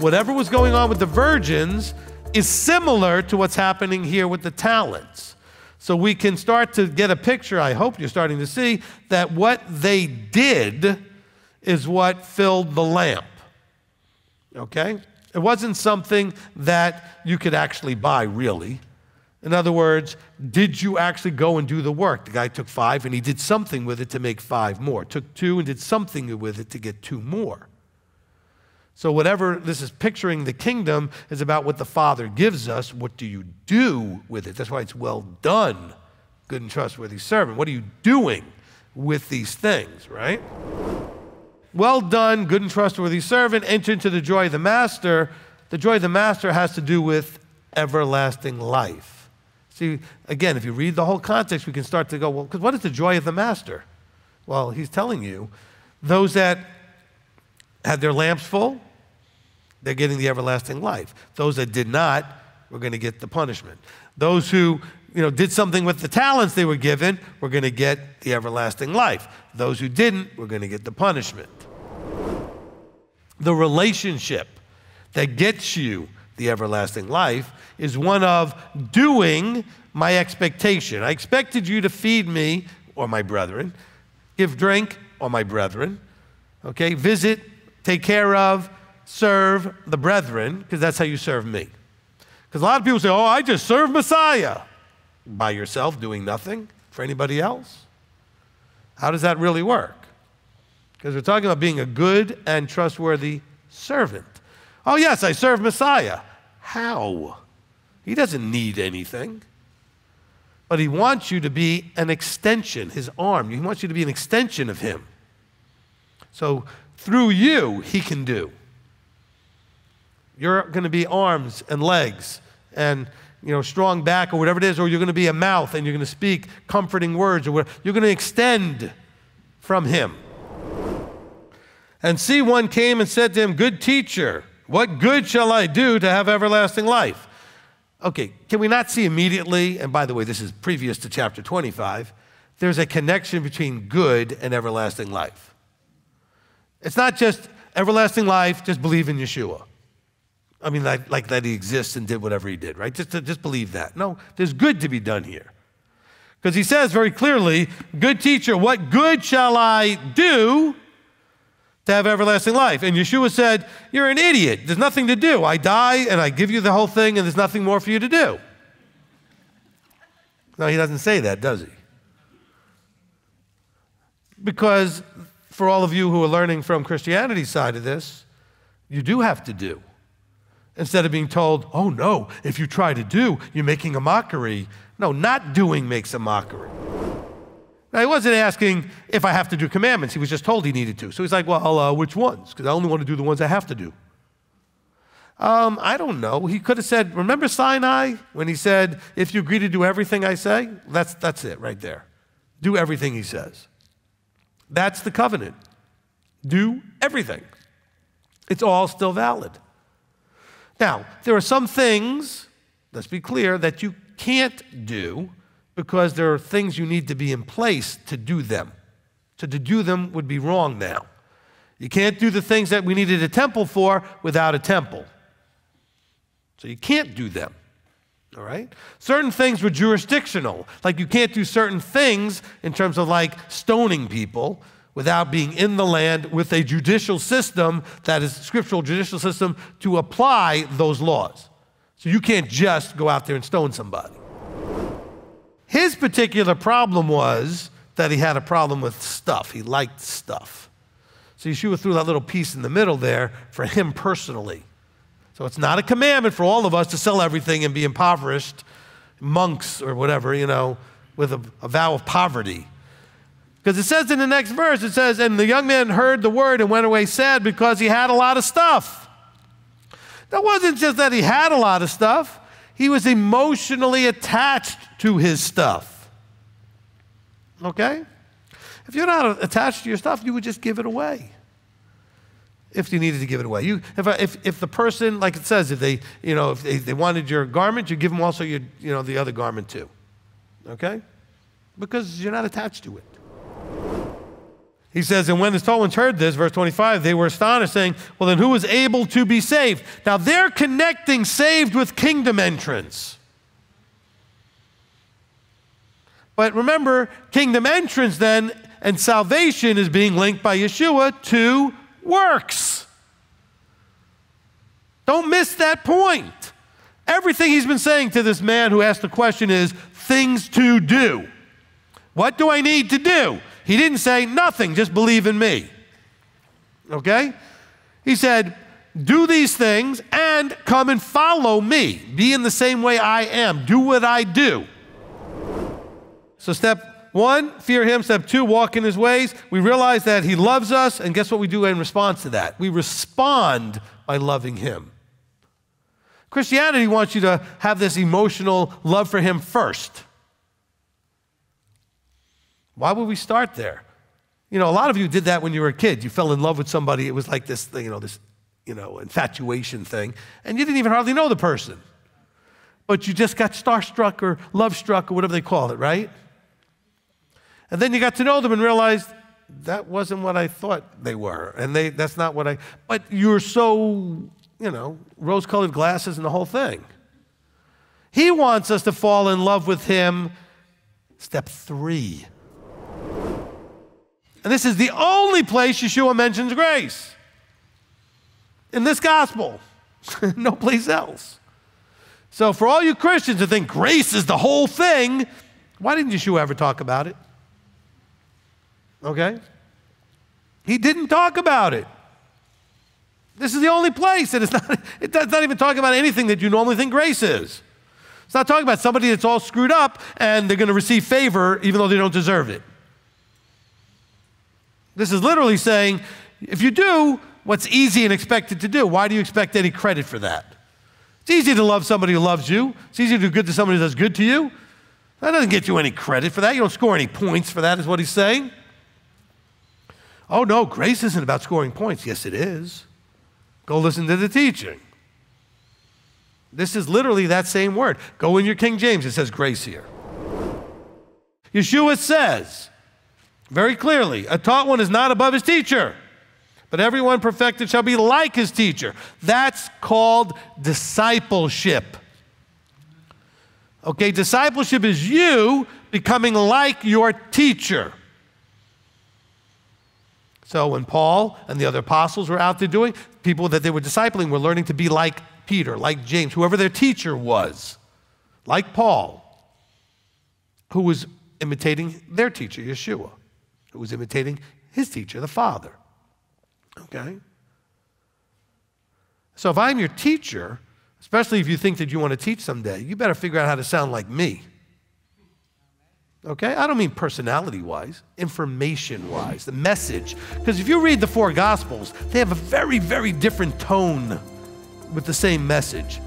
whatever was going on with the virgins is similar to what's happening here with the talents. So we can start to get a picture, I hope you're starting to see, that what they did is what filled the lamp, okay? It wasn't something that you could actually buy, really. In other words, did you actually go and do the work? The guy took 5 and he did something with it to make 5 more. Took 2 and did something with it to get 2 more. So whatever this is picturing, the kingdom is about what the Father gives us. What do you do with it? That's why it's well done, good and trustworthy servant. What are you doing with these things, right? Well done, good and trustworthy servant. Enter into the joy of the master. The joy of the master has to do with everlasting life. See, again, if you read the whole context, we can start to go, well, because what is the joy of the master? Well, he's telling you, those that had their lamps full, they're getting the everlasting life. Those that did not, were going to get the punishment. Those who, did something with the talents they were given, were going to get the everlasting life. Those who didn't, were going to get the punishment. The relationship that gets you the everlasting life is one of doing my expectation. I expected you to feed me or my brethren, give drink or my brethren, okay? Visit, take care of, serve the brethren, because that's how you serve me. Because a lot of people say, oh, I just serve Messiah. By yourself, doing nothing for anybody else? How does that really work? Because we're talking about being a good and trustworthy servant. Oh, yes, I serve Messiah. How? He doesn't need anything. But he wants you to be an extension, his arm. He wants you to be an extension of him. So through you, he can do. You're going to be arms and legs and strong back or whatever it is, or you're going to be a mouth and you're going to speak comforting words or whatever. You're going to extend from him. And see, one came and said to him, good teacher, what good shall I do to have everlasting life? Okay, can we not see immediately, and by the way, this is previous to chapter 25, there's a connection between good and everlasting life. It's not just everlasting life, just believe in Yeshua. I mean, like that he exists and did whatever he did, right? Just believe that. No, there's good to be done here. Because he says very clearly, good teacher, what good shall I do to have everlasting life? And Yeshua said, you're an idiot. There's nothing to do. I die and I give you the whole thing and there's nothing more for you to do. No, he doesn't say that, does he? Because for all of you who are learning from Christianity's side of this, you do have to do. Instead of being told, oh no, if you try to do, you're making a mockery. No, not doing makes a mockery. Now, he wasn't asking if I have to do commandments. He was just told he needed to. So he's like, well, which ones? Because I only want to do the ones I have to do. I don't know. He could have said, remember Sinai when he said, if you agree to do everything I say? That's it right there. Do everything he says. That's the covenant. Do everything. It's all still valid. Now, there are some things, let's be clear, that you can't do, because there are things you need to be in place to do them. So to do them would be wrong now. You can't do the things that we needed a temple for without a temple. So you can't do them, all right? Certain things were jurisdictional. Like you can't do certain things in terms of like stoning people without being in the land with a judicial system that is scriptural judicial system to apply those laws. So you can't just go out there and stone somebody. His particular problem was that he had a problem with stuff. He liked stuff. So Yeshua threw that little piece in the middle there for him personally. So it's not a commandment for all of us to sell everything and be impoverished monks or whatever, with a vow of poverty. Because it says in the next verse, it says, and the young man heard the word and went away sad because he had a lot of stuff. That wasn't just that he had a lot of stuff. He was emotionally attached to his stuff, okay? If you're not attached to your stuff, you would just give it away if you needed to give it away. If the person, like it says, if they wanted your garment, you give them also your, the other garment too, okay? Because you're not attached to it. He says, and when the Romans heard this, verse 25, they were astonished, saying, well, then who is able to be saved? Now they're connecting saved with kingdom entrance. But remember, kingdom entrance then and salvation is being linked by Yeshua to works. Don't miss that point. Everything he's been saying to this man who asked the question is things to do. What do I need to do? He didn't say nothing, just believe in me. Okay? He said, do these things and come and follow me. Be in the same way I am. Do what I do. So step one, fear him. Step two, walk in his ways. We realize that he loves us, and guess what we do in response to that? We respond by loving him. Christianity wants you to have this emotional love for him first. Why would we start there? You know, a lot of you did that when you were a kid. You fell in love with somebody. It was like this, infatuation thing. And you didn't even hardly know the person. But you just got starstruck or love struck or whatever they call it, right? And then you got to know them and realized that wasn't what I thought they were. And that's not what I, but you're so, rose-colored glasses and the whole thing. He wants us to fall in love with him. Step three. And this is the only place Yeshua mentions grace. In this gospel, no place else. So for all you Christians who think grace is the whole thing, why didn't Yeshua ever talk about it? Okay? He didn't talk about it. This is the only place, and it's not even talking about anything that you normally think grace is. It's not talking about somebody that's all screwed up and they're going to receive favor even though they don't deserve it. This is literally saying, if you do what's easy and expected to do, why do you expect any credit for that? It's easy to love somebody who loves you. It's easy to do good to somebody who does good to you. That doesn't get you any credit for that. You don't score any points for that, is what he's saying. Oh no, grace isn't about scoring points. Yes, it is. Go listen to the teaching. This is literally that same word. Go in your King James. It says grace here. Yeshua says, very clearly, a taught one is not above his teacher, but everyone perfected shall be like his teacher. That's called discipleship. Okay, discipleship is you becoming like your teacher. So when Paul and the other apostles were out there doing, people that they were discipling were learning to be like Peter, like James, whoever their teacher was, like Paul, who was imitating their teacher, Yeshua, who was imitating his teacher, the Father. Okay? So if I'm your teacher, especially if you think that you want to teach someday, you better figure out how to sound like me. Okay? I don't mean personality-wise, information-wise, the message. Because if you read the four Gospels, they have a very, very different tone with the same message.